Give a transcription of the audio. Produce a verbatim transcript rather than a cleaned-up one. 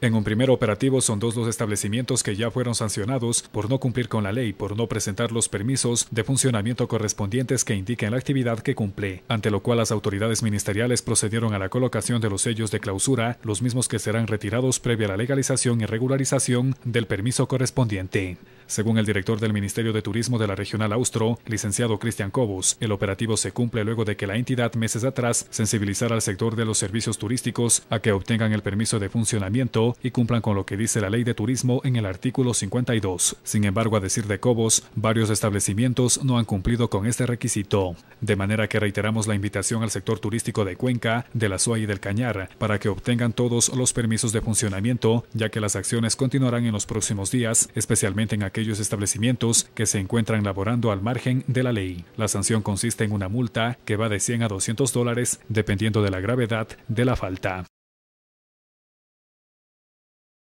En un primer operativo son dos los establecimientos que ya fueron sancionados por no cumplir con la ley, por no presentar los permisos de funcionamiento correspondientes que indiquen la actividad que cumple, ante lo cual las autoridades ministeriales procedieron a la colocación de los sellos de clausura, los mismos que serán retirados previa a la legalización y regularización del permiso correspondiente. Según el director del Ministerio de Turismo de la Regional Austro, licenciado Cristian Cobos, el operativo se cumple luego de que la entidad meses atrás sensibilizara al sector de los servicios turísticos a que obtengan el permiso de funcionamiento y cumplan con lo que dice la Ley de Turismo en el artículo cincuenta y dos. Sin embargo, a decir de Cobos, varios establecimientos no han cumplido con este requisito. De manera que reiteramos la invitación al sector turístico de Cuenca, de la S O A y del Cañar para que obtengan todos los permisos de funcionamiento, ya que las acciones continuarán en los próximos días, especialmente en aquel aquellos establecimientos que se encuentran laborando al margen de la ley. La sanción consiste en una multa que va de cien a doscientos dólares, dependiendo de la gravedad de la falta.